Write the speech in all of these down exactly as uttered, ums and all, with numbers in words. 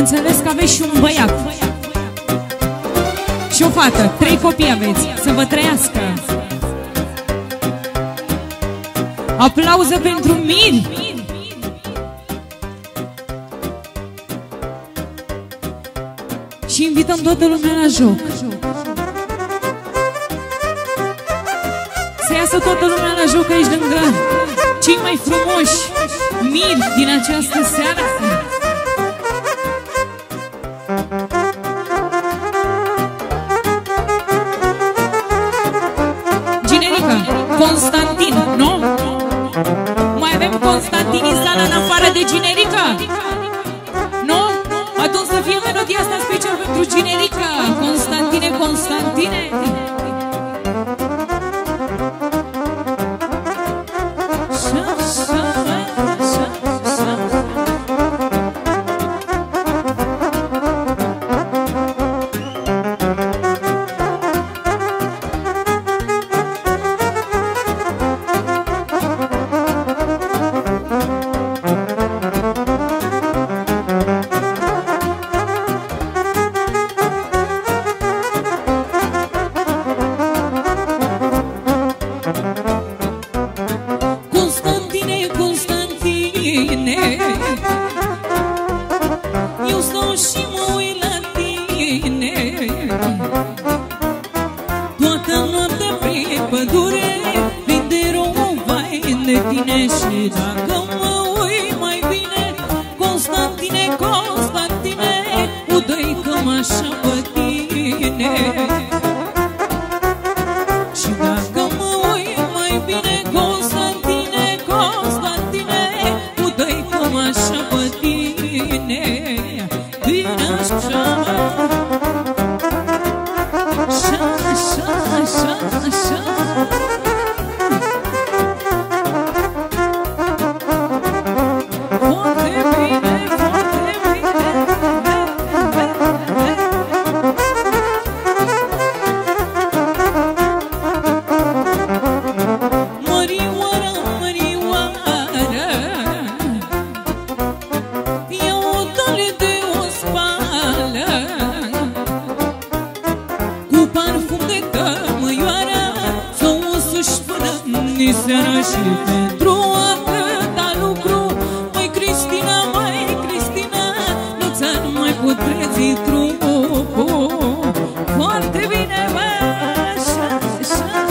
înțeles că aveți și un băiat și o fată, trei copii aveți, să vă trăiască. Aplauze pentru Mir. Și invităm toată lumea la joc. Să iasă toată lumea la joc aici lângă cei mai frumoși Mir din această seară. Generică, Constantin, nu? Mai avem Constantin în sala în afară de generică? Nu? Atunci să fie melodia asta special pentru generică. Constantine, Constantine. Și dacă mă uit mai bine, Constantine, Constantine, udă-i cam așa pe tine. Și dacă mă uit mai bine, Constantine, Constantine, udă-i cam așa pe tine. Bine așa, așa, așa, așa, așa. Și pentru atâta lucru, mai Cristina, mai Cristina, nu-ți-a nu mai putrezi trupul. Foarte bine, mă, așa, așa, așa.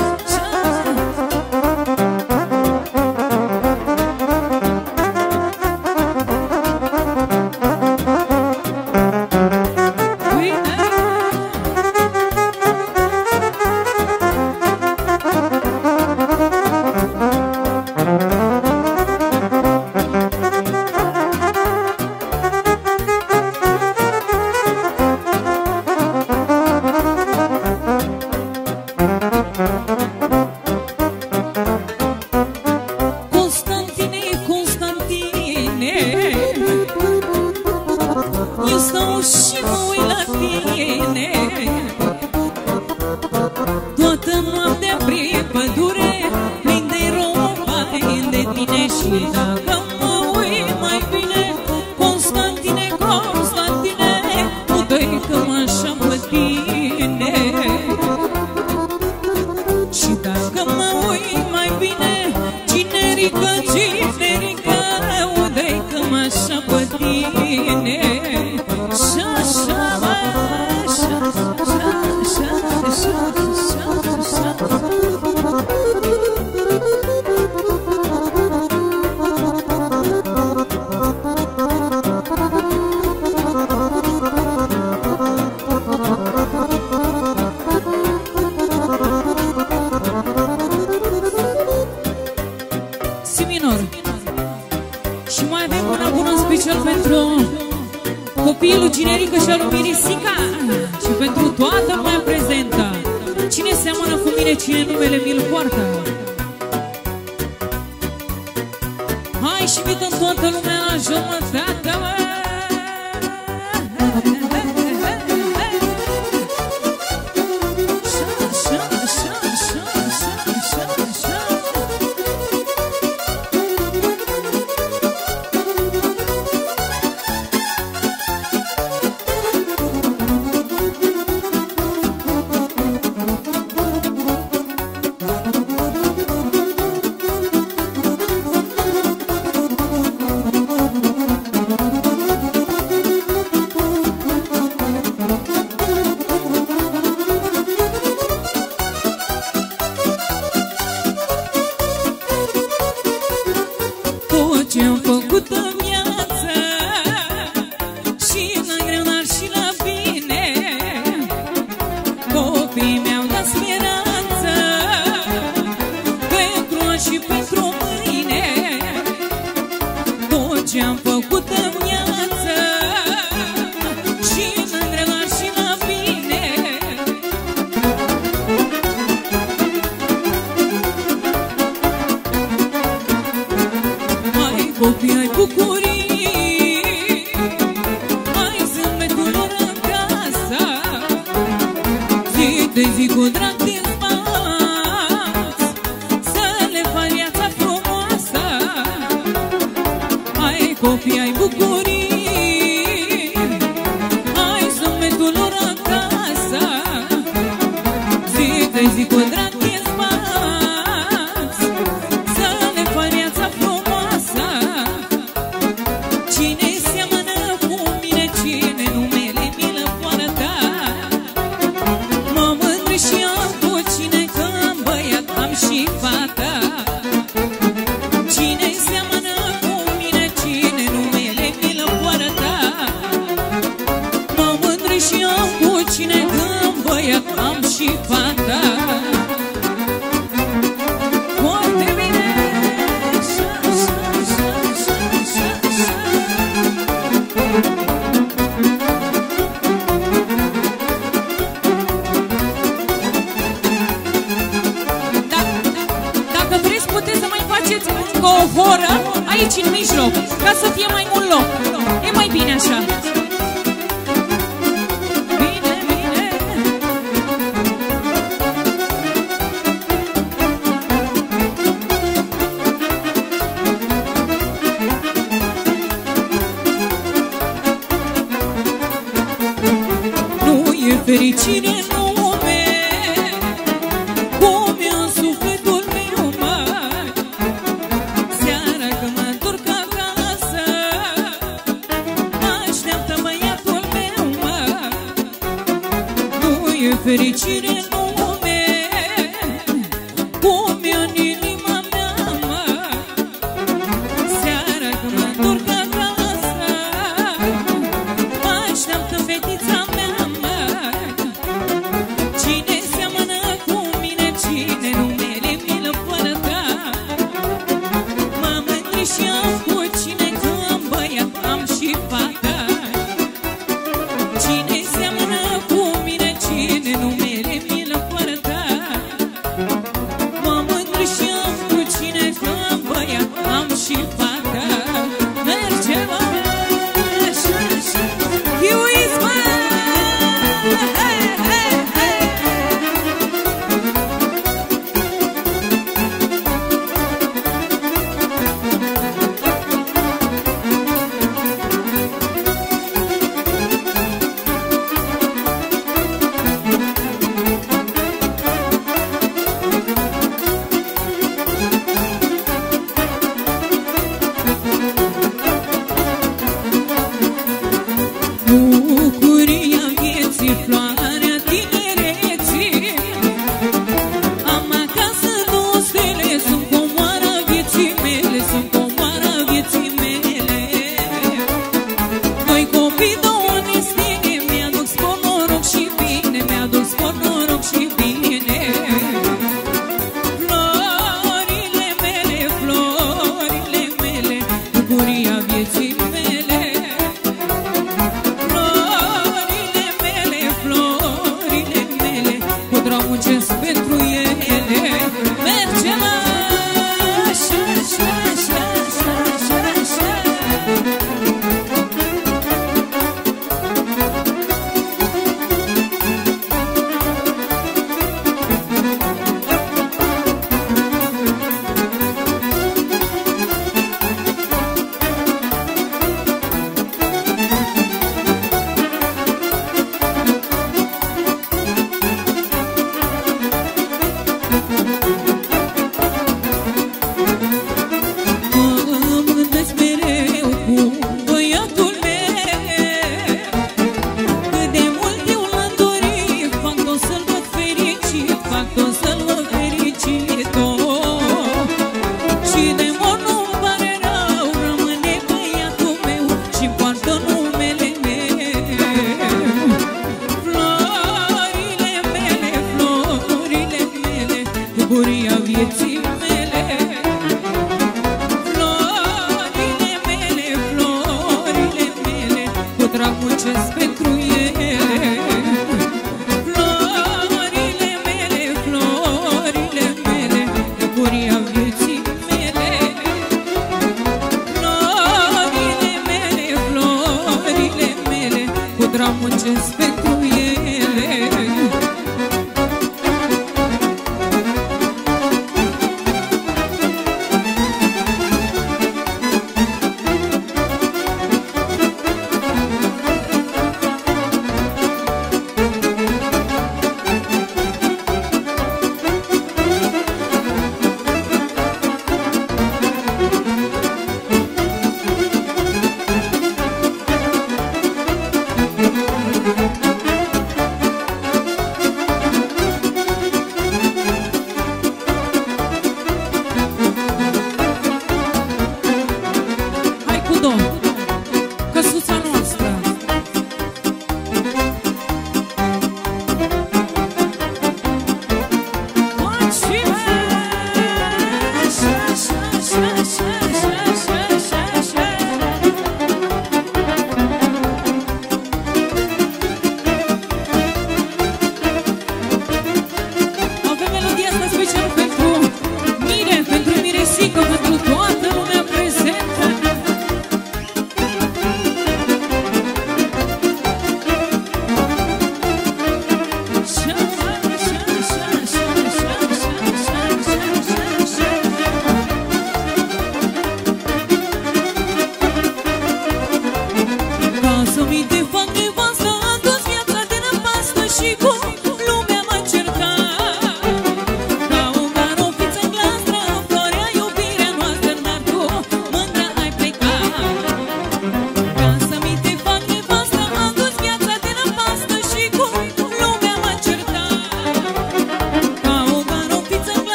Muncesc pentru ele.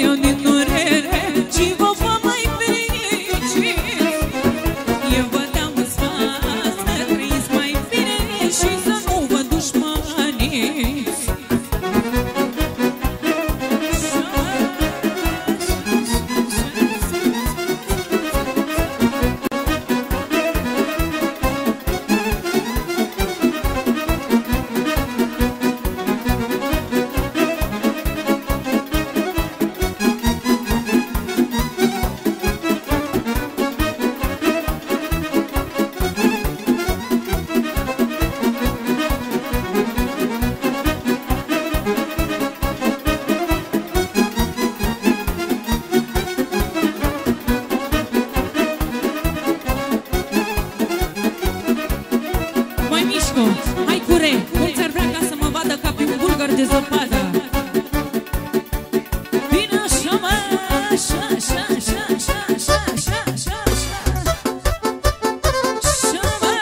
eu din durere și vă fac mai fericit. Eu vă dau un sfat să trăiți mai bine și să nu vă dușmanii. Hai curent, cum ți-ar vrea ca să mă vadă ca pe un bulgar de zăpadă? Vin așa, mă, așa, așa, așa, așa, așa, așa, așa, așa. Așa, mă,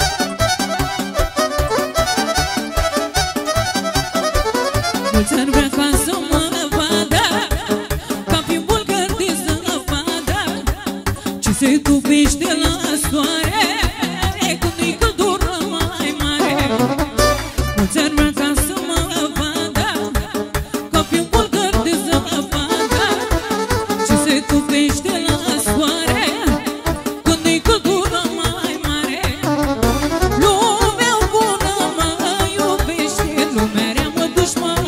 he, he, he, he, he. Ți-ar vrea ca să mă vadă ca pe un bulgar de zăpadă, ce se topește la soare când e căldură mai mare. Ți-ar vrea ca să mă vadă ca pe un bulgar de zăpadă, ce se topește la soare când e căldură mai mare. Lumea bună mă iubește, lumea rea mă dușmană.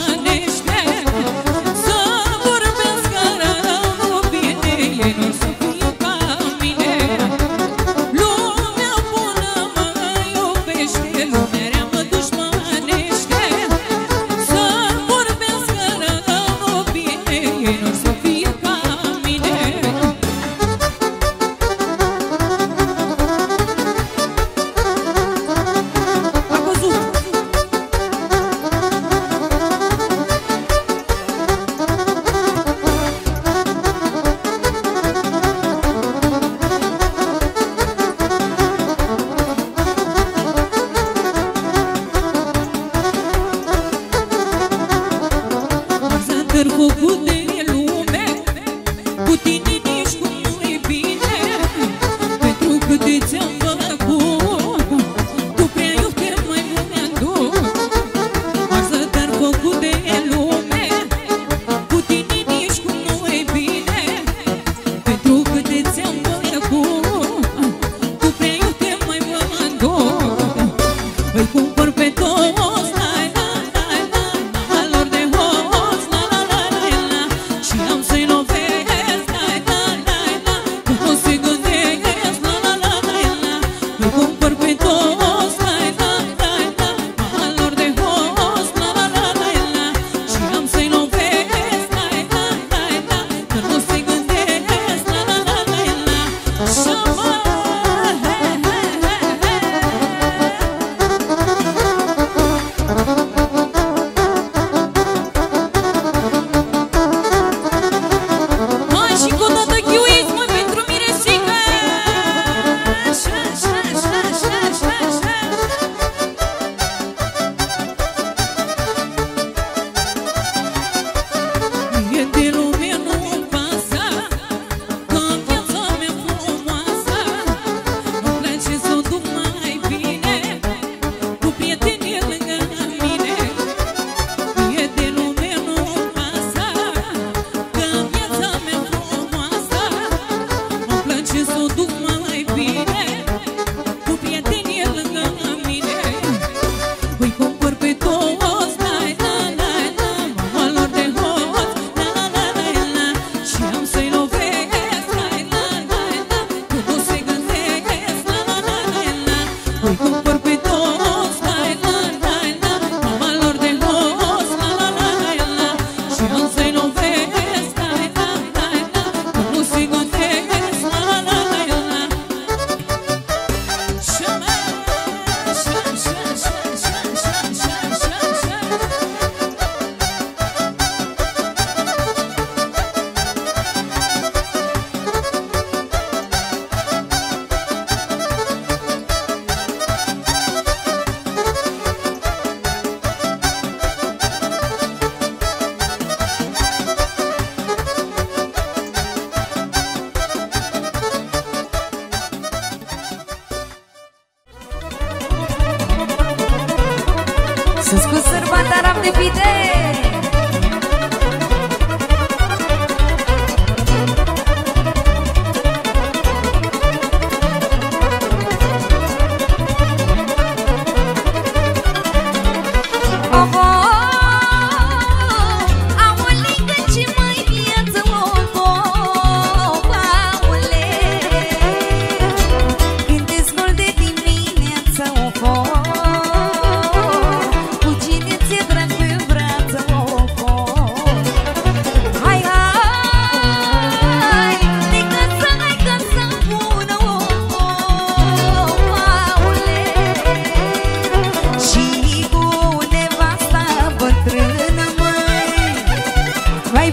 Făcut de lume, cu tine nici cum nu-i bine, pentru că te ți-am făcut, tu prea iubești mai mult mi-aduc. Asta te-ar făcut de lume, cu tine nici cum nu-i bine, pentru că te ți-am făcut, tu prea iubești mai mult mi-aduc. Îi cumpăr pe toți alor de hoți, și am să-i lovesc, de fidei.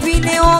Bine o